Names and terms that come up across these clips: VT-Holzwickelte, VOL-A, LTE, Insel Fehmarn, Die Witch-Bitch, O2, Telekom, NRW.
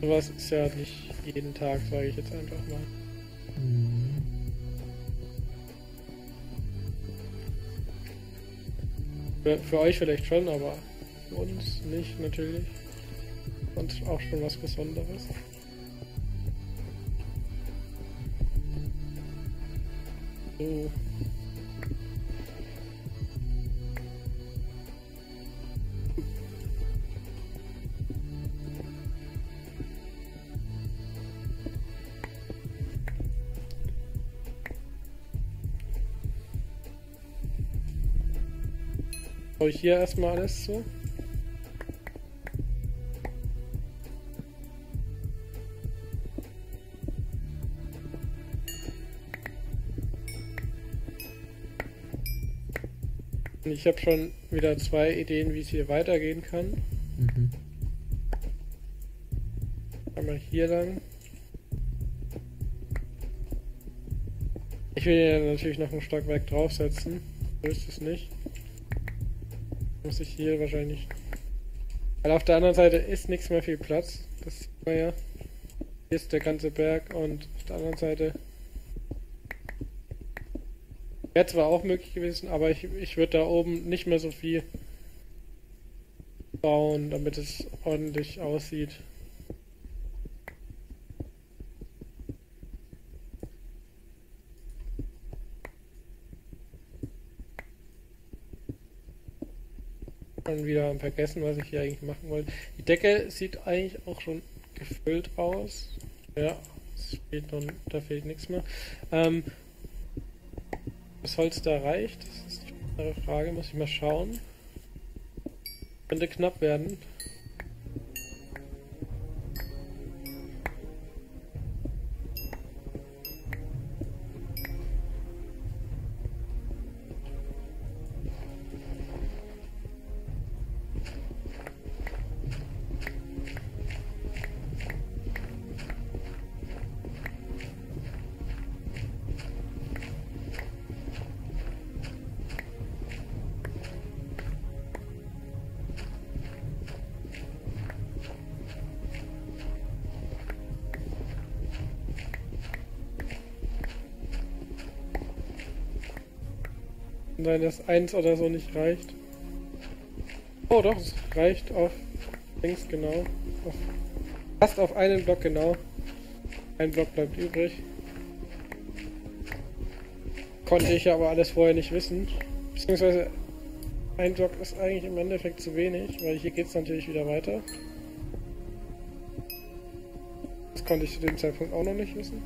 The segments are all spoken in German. Sowas ist ja nicht jeden Tag, sage ich jetzt einfach mal. Für euch vielleicht schon, aber für uns nicht natürlich. Und auch schon was Besonderes. So. Habe ich hier erstmal alles so? Ich habe schon wieder 2 Ideen, wie es hier weitergehen kann. Einmal hier lang. Ich will hier natürlich noch ein Stockwerk draufsetzen. So ist es nicht. Muss ich hier wahrscheinlich. Weil auf der anderen Seite ist nichts mehr viel Platz. Das sieht man ja. Hier ist der ganze Berg und auf der anderen Seite. Wäre zwar auch möglich gewesen, aber ich würde da oben nicht mehr so viel bauen, damit es ordentlich aussieht. Wieder am Vergessen, was ich hier eigentlich machen wollte. Die Decke sieht eigentlich auch schon gefüllt aus. Ja, es fehlt noch, da fehlt nichts mehr. Das Holz da reicht, das ist die andere Frage, muss ich mal schauen. Könnte knapp werden. Sein, dass 1 oder so nicht reicht. Oh doch, es reicht auf links genau. Fast auf einen Block genau. Ein Block bleibt übrig. Konnte ich aber alles vorher nicht wissen. Beziehungsweise ein Block ist eigentlich im Endeffekt zu wenig, weil hier geht es natürlich wieder weiter. Das konnte ich zu dem Zeitpunkt auch noch nicht wissen.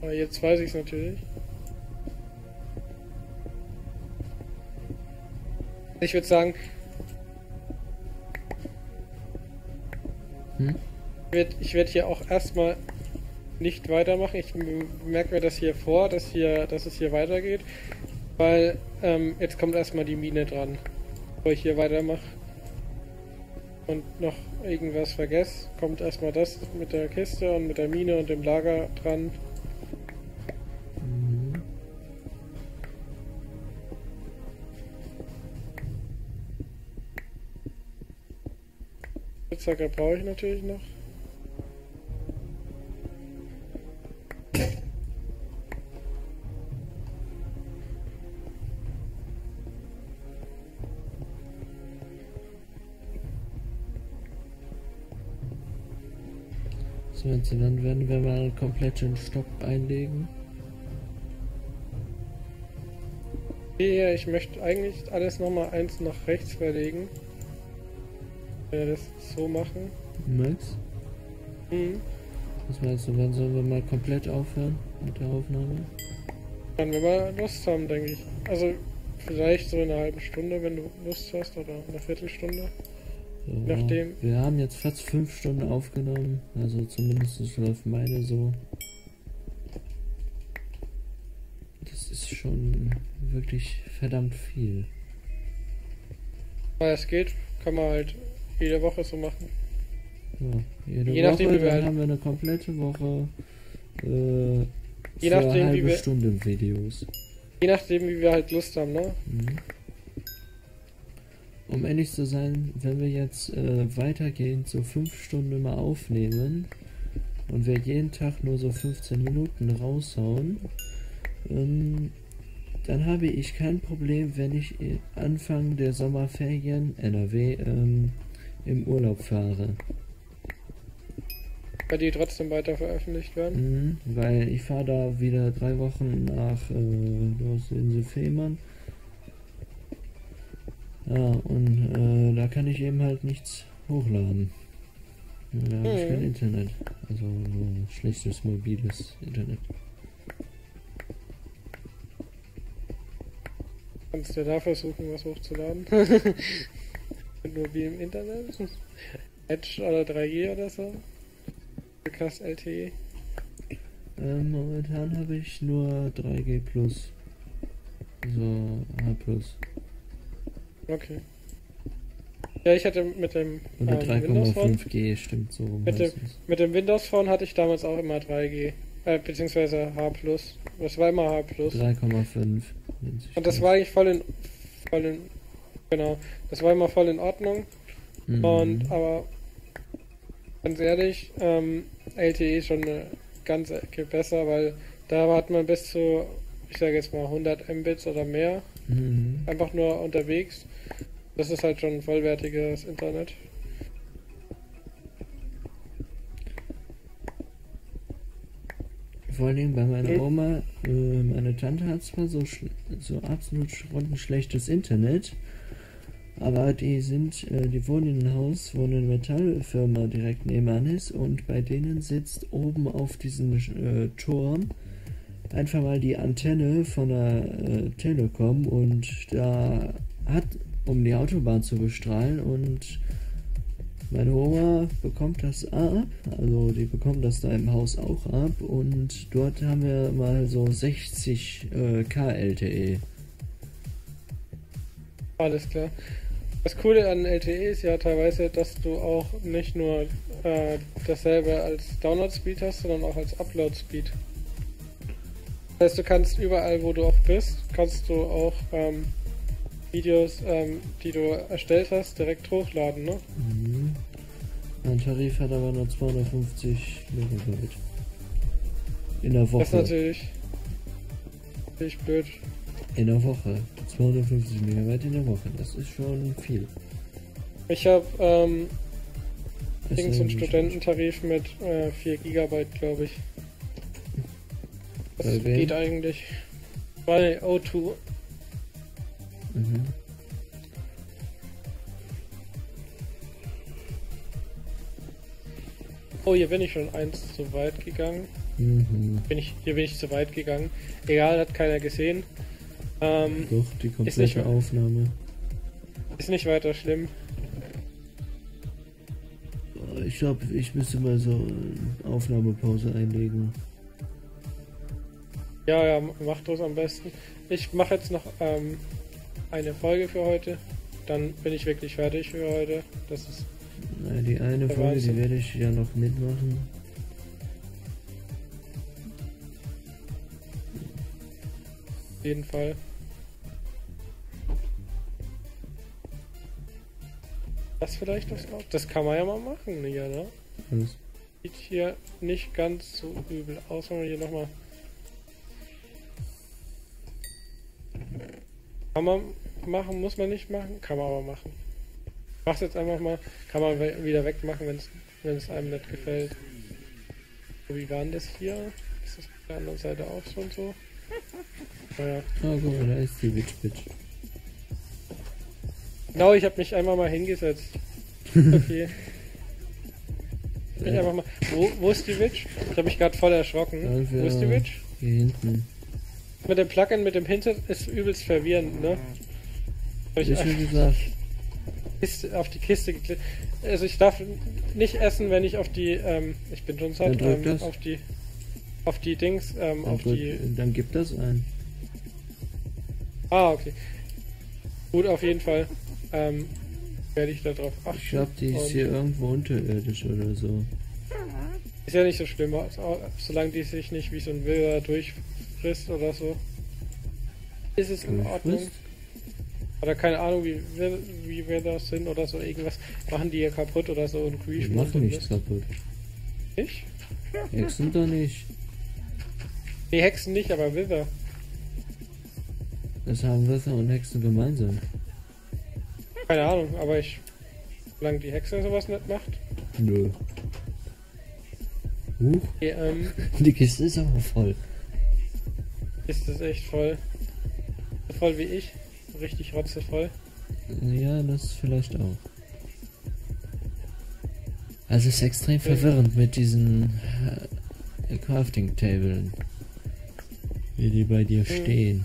Aber jetzt weiß ich es natürlich. Ich würde sagen, ich werd hier auch erstmal nicht weitermachen. Ich merke mir das hier vor, dass es hier weitergeht, weil jetzt kommt erstmal die Mine dran, bevor ich hier weitermache und noch irgendwas vergesse. Kommt erstmal das mit der Kiste und mit der Mine und dem Lager dran. Zacker brauche ich natürlich noch. So, jetzt dann werden wir mal komplett den Stopp einlegen. Hier, ich möchte eigentlich alles nochmal 1 nach rechts verlegen. Wenn wir das so machen. Max? Was meinst du, wann sollen wir mal komplett aufhören mit der Aufnahme? Wenn wir mal Lust haben, denke ich. Also vielleicht so in einer halben Stunde, wenn du Lust hast, oder in einer Viertelstunde. So, nachdem. Wir haben jetzt fast 5 Stunden aufgenommen, also zumindest läuft meine so. Das ist schon wirklich verdammt viel. Weil es geht, kann man halt jede Woche so machen. Ja, je nachdem, Woche, wie wir halt haben wir eine komplette Woche je nachdem, eine halbe wie wir, Stunde Videos. Je nachdem, wie wir halt Lust haben, ne? Um ehrlich zu sein, wenn wir jetzt weitergehen, so 5 Stunden immer aufnehmen und wir jeden Tag nur so 15 Minuten raushauen, dann habe ich kein Problem, wenn ich Anfang der Sommerferien NRW im Urlaub fahre. Weil die trotzdem weiter veröffentlicht werden? Mhm, weil ich fahre da wieder 3 Wochen nach Insel Fehmarn. Ja, und da kann ich eben halt nichts hochladen. Da habe ich kein Internet. Also nur schlechtes, mobiles Internet. Kannst du da versuchen, was hochzuladen? Mit mobilem Internet? Edge oder 3G oder so? Krass LTE? Momentan habe ich nur 3G+. So, A+. Okay. Ja, ich hatte mit dem Windows Phone 3,5G, stimmt so. Mit dem Windows Phone hatte ich damals auch immer 3G, beziehungsweise H+. Das war immer H+. 3,5. Und das war eigentlich genau, das war immer voll in Ordnung. Mhm. Und, aber ganz ehrlich, LTE ist schon eine ganze Ecke besser, weil da hat man bis zu, ich sage jetzt mal, 100 Mbits oder mehr. Mhm. Einfach nur unterwegs. Das ist halt schon ein vollwertiges Internet. Vor allem bei meiner Oma, meine Tante hat zwar so absolut schrottenschlechtes Internet, aber die wohnen in einem Haus, wo eine Metallfirma direkt nebenan ist, und bei denen sitzt oben auf diesem Turm einfach mal die Antenne von der Telekom, und da hat, um die Autobahn zu bestrahlen, und meine Oma bekommt das ab, also die bekommt das da im Haus auch ab, und dort haben wir mal so 60K LTE. Alles klar. Das Coole an LTE ist ja teilweise, dass du auch nicht nur dasselbe als Download-Speed hast, sondern auch als Upload-Speed. Das heißt, du kannst überall, wo du auch bist, kannst du auch Videos, die du erstellt hast, direkt hochladen, ne? Mhm. Mein Tarif hat aber nur 250 Megabyte in der Woche. Das ist natürlich blöd. In der Woche. 250 Megabyte in der Woche, das ist schon viel. Ich habe einen Studententarif mit 4 GB, glaube ich. Das geht eigentlich bei O2. Mhm. Oh, hier bin ich schon eins zu weit gegangen. Mhm. Hier bin ich zu weit gegangen. Egal, hat keiner gesehen. Doch, die komplette Aufnahme. Ist nicht weiter schlimm. Ich glaube, ich müsste mal so eine Aufnahmepause einlegen. Ja, mach das am besten. Ich mache jetzt noch eine Folge für heute. Dann bin ich wirklich fertig für heute. Das ist. Nein, die eine Folge, die werde ich ja noch mitmachen. Auf jeden Fall. Das vielleicht noch? Das kann man ja mal machen, ja, ne? Was? Sieht hier nicht ganz so übel aus, wenn wir hier nochmal. Kann man machen, muss man nicht machen, kann man aber machen. Mach's jetzt einfach mal, kann man wieder wegmachen, wenn es einem nicht gefällt. So, wie war denn das hier? Ist das auf der anderen Seite auch so und so? Naja. Ah, guck mal, da ist die Witch-Bitch. Genau, ich habe mich einfach mal hingesetzt. Okay. Ich einfach mal. Wo ist die Witch? Ich habe mich gerade voll erschrocken. Danke, wo ist die Witch? Hier hinten. Mit dem Plugin, mit dem Hinter ist übelst verwirrend, ne? Hab ich auf die Kiste geklickt. Also ich darf nicht essen, wenn ich auf die, ich bin schon satt, auf die Dings, auf die... Dann gibt das ein. Ah, okay. Gut, auf jeden Fall, werde ich da drauf achten. Ich glaube, die ist hier irgendwo unterirdisch oder so. Ist ja nicht so schlimm, solange die sich nicht wie so ein Wilder durch oder so. Ist es in Ordnung? Oder keine Ahnung, wie wir das sind oder so, irgendwas machen die hier kaputt oder so und Creech. Die machen nichts kaputt. Ich? Hexen doch nicht. Nee, Hexen nicht, aber Wither. Das haben Wither und Hexen gemeinsam. Keine Ahnung, aber ich... Solange die Hexe sowas nicht macht? Nö. Die Kiste ist aber voll. Die Kiste ist echt voll. So voll wie ich. Richtig rotzevoll. Ja, das vielleicht auch. Also es ist extrem verwirrend mit diesen Crafting-Tablen. Wie die bei dir stehen.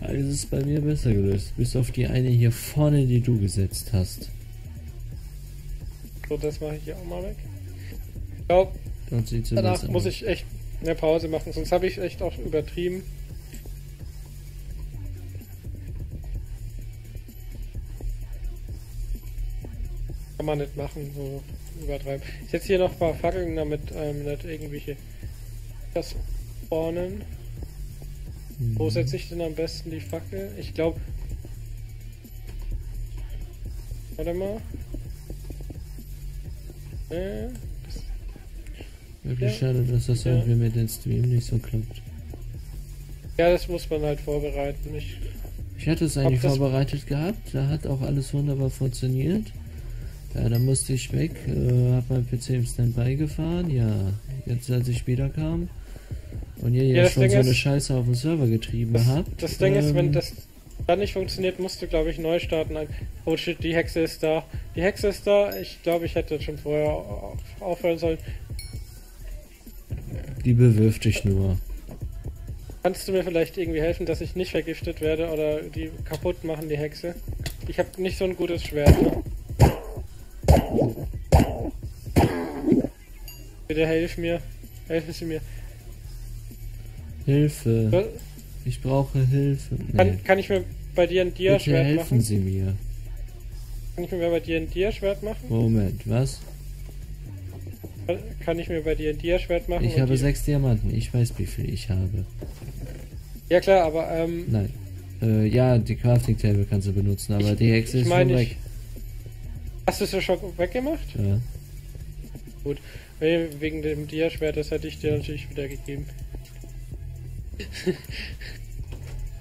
Alles ist bei mir besser gelöst. Bis auf die eine hier vorne, die du gesetzt hast. So, das mache ich hier auch mal weg. Ich glaube, danach muss ich echt eine Pause machen, sonst habe ich echt auch übertrieben. Kann man nicht machen, so übertreiben. Ich setze hier noch ein paar Fackeln, damit nicht irgendwelche das spawnen. Wo setze ich denn am besten die Fackel? Ich glaube... Warte mal. Wirklich schade, dass das irgendwie mit dem Stream nicht so klappt. Ja, das muss man halt vorbereiten. Ich hatte es eigentlich vorbereitet gehabt. Da hat auch alles wunderbar funktioniert. Ja, da musste ich weg. Hab mein PC im Standby gefahren. Ja, jetzt als ich wieder kam. Und ihr ja schon Ding so eine Scheiße auf den Server getrieben habt. Das Ding ist, wenn das dann nicht funktioniert, musst du, glaube ich, neu starten. Oh shit, die Hexe ist da. Die Hexe ist da. Ich glaube, ich hätte schon vorher aufhören sollen. Die bewirft dich nur. Kannst du mir vielleicht irgendwie helfen, dass ich nicht vergiftet werde oder die kaputt machen, die Hexe? Ich habe nicht so ein gutes Schwert. Bitte helf mir. Helfen Sie mir. Hilfe. Was? Ich brauche Hilfe. Nee. Kann ich mir bei dir ein Dia-Schwert machen? Helfen Sie mir. Kann ich mir bei dir ein Dia-Schwert machen? Moment, was? Kann ich mir bei dir ein Dia-Schwert machen? Ich habe 6 Diamanten. Ich weiß, wie viel ich habe. Ja klar, aber nein. Ja, die Crafting-Table kannst du benutzen, aber die Hexe ist schon weg. Hast du es ja schon weggemacht? Ja. Gut. Wegen dem Dia-Schwert, das hätte ich dir natürlich wieder gegeben.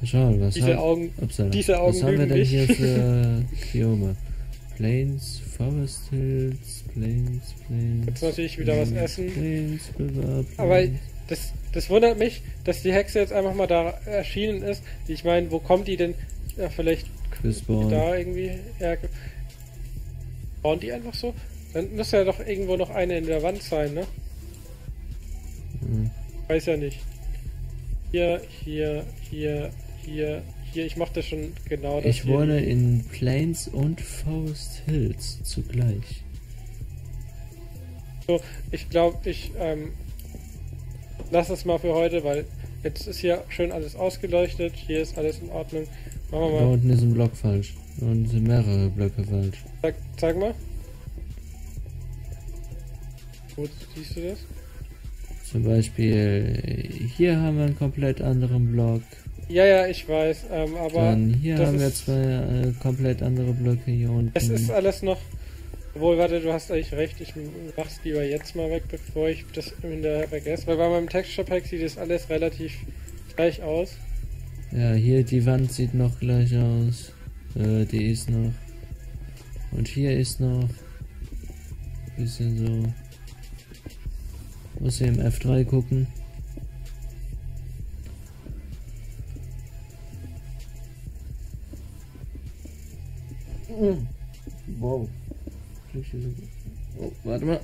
Schau, was diese Augen haben wir denn hier für Biome? Plains, Forest Hills, Plains. Jetzt natürlich wieder was essen. Aber das wundert mich, dass die Hexe jetzt einfach mal da erschienen ist. Ich meine, wo kommt die denn? Ja, vielleicht da irgendwie. Ja, bauen die einfach so? Dann muss ja doch irgendwo noch eine in der Wand sein, ne? Hm. Weiß ja nicht. Hier, ich mach das schon genau das. Ich wohne in Plains und Forest Hills zugleich. So, ich glaube, ich lass es mal für heute, weil jetzt ist hier schön alles ausgeleuchtet, hier ist alles in Ordnung. Machen wir mal. Da unten ist ein Block falsch. Da unten sind mehrere Blöcke falsch. Zeig mal. Gut, siehst du das? Zum Beispiel, hier haben wir einen komplett anderen Block. Ja, ich weiß, aber... Dann hier haben wir 2 komplett andere Blöcke hier unten. Es ist alles noch... Obwohl, warte, du hast eigentlich recht, ich mach's lieber jetzt mal weg, bevor ich das hinterher vergesse. Weil bei meinem Texture Pack sieht das alles relativ gleich aus. Ja, hier die Wand sieht noch gleich aus. Die ist noch... Und hier ist noch... Bisschen so... Muss hier im F3 gucken. Wow. Oh, warte mal.